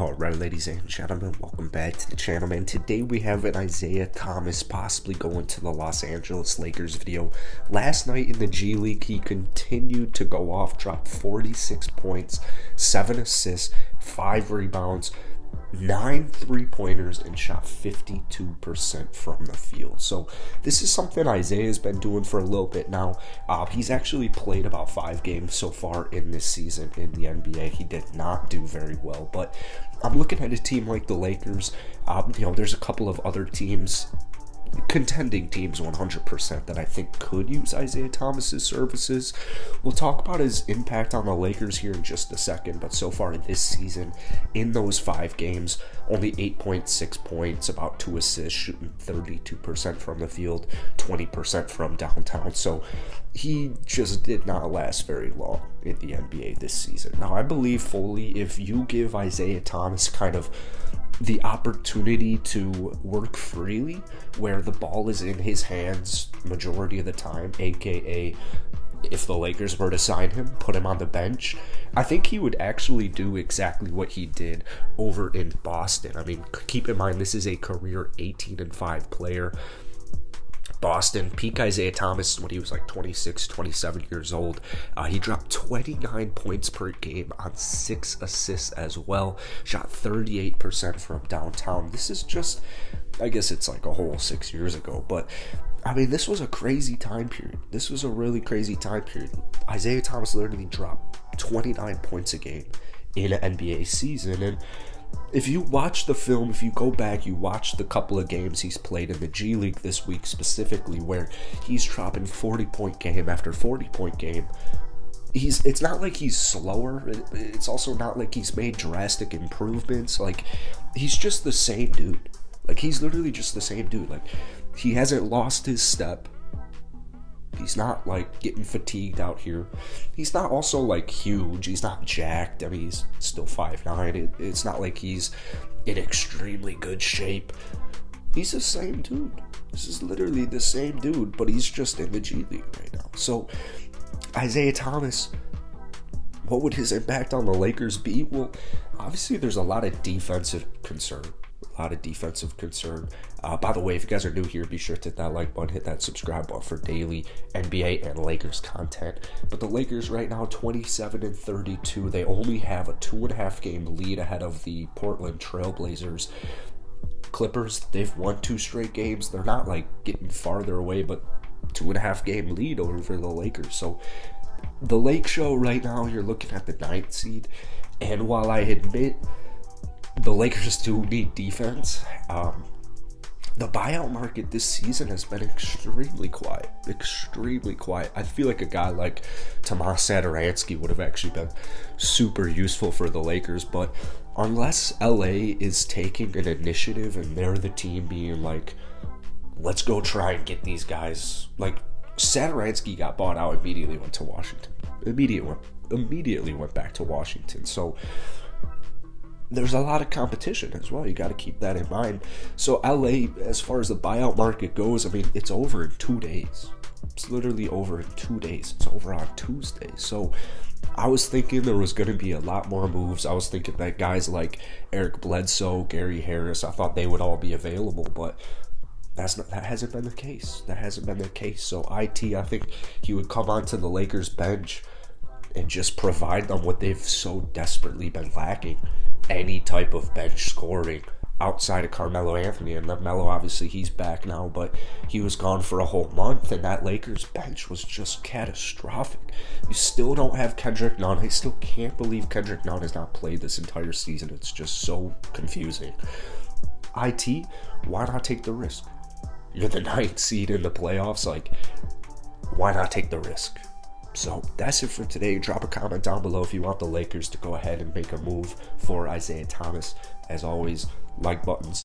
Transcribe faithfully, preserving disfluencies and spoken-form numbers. Alright, ladies and gentlemen, welcome back to the channel, man. Today we have an Isaiah Thomas possibly going to the Los Angeles Lakers video. Last night in the G League, he continued to go off, dropped forty-six points, seven assists, five rebounds, nine three-pointers, and shot fifty-two percent from the field. So this is something Isaiah's been doing for a little bit now. Uh, he's actually played about five games so far in this season in the N B A. He did not do very well, but I'm looking at a team like the Lakers. Um, you know, there's a couple of other teams, contending teams one hundred percent, that I think could use Isaiah Thomas's services. We'll talk about his impact on the Lakers here in just a second, but so far this season, in those five games, only eight point six points, about two assists, shooting thirty-two percent from the field, twenty percent from downtown. So he just did not last very long in the N B A this season. Now, I believe fully if you give Isaiah Thomas kind of the opportunity to work freely, where the ball is in his hands majority of the time, aka if the Lakers were to sign him, put him on the bench, I think he would actually do exactly what he did over in Boston. I mean, keep in mind, this is a career eighteen and five player. Boston, peak Isaiah Thomas when he was like twenty-six, twenty-seven years old. Uh, he dropped twenty-nine points per game on six assists as well. Shot thirty-eight percent from downtown. This is just, I guess it's like a whole six years ago, but I mean, this was a crazy time period. This was a really crazy time period. Isaiah Thomas literally dropped twenty-nine points a game in an N B A season, and if you watch the film, if you go back, you watch the couple of games he's played in the G League this week specifically, where he's dropping forty-point game after forty-point game. He's, it's not like he's slower. It's also not like he's made drastic improvements. Like, he's just the same dude. Like, he's literally just the same dude. Like, he hasn't lost his step. He's not, like, getting fatigued out here. He's not also, like, huge. He's not jacked. I mean, he's still five nine. It, it's not like he's in extremely good shape. He's the same dude. This is literally the same dude, but he's just in the G League right now. So, Isaiah Thomas, what would his impact on the Lakers be? Well, obviously, there's a lot of defensive concern. A lot of defensive concern. Uh, by the way, if you guys are new here, be sure to hit that like button, hit that subscribe button for daily N B A and Lakers content. But the Lakers right now, twenty-seven and thirty-two. They only have a two and a half game lead ahead of the Portland Trail Blazers. Clippers, they've won two straight games. They're not like getting farther away, but two and a half game lead over the Lakers. So the Lake Show right now, you're looking at the ninth seed. And while I admit the Lakers do need defense, Um, the buyout market this season has been extremely quiet, extremely quiet. I feel like a guy like Tomas Sadaransky would have actually been super useful for the Lakers, but unless L A is taking an initiative and they're the team being like, let's go try and get these guys. Like, Sadaransky got bought out, immediately went to Washington. Immediately, immediately went back to Washington. So there's a lot of competition as well. You got to keep that in mind. So L A, as far as the buyout market goes, I mean, it's over in two days. It's literally over in two days. It's over on Tuesday. So I was thinking there was going to be a lot more moves. I was thinking that guys like Eric Bledsoe, Gary Harris, I thought they would all be available, but that's not, that hasn't been the case. That hasn't been the case. So I T, I think he would come onto the Lakers bench and just provide them what they've so desperately been lacking: any type of bench scoring outside of Carmelo Anthony. And LeMelo, obviously, he's back now, but he was gone for a whole month, and that Lakers bench was just catastrophic. You still don't have Kendrick Nunn. I still can't believe Kendrick Nunn has not played this entire season. It's just so confusing. I T, why not take the risk? You're the ninth seed in the playoffs. Like, why not take the risk? So that's it for today. Drop a comment down below if you want the Lakers to go ahead and make a move for Isaiah Thomas. As always, like buttons.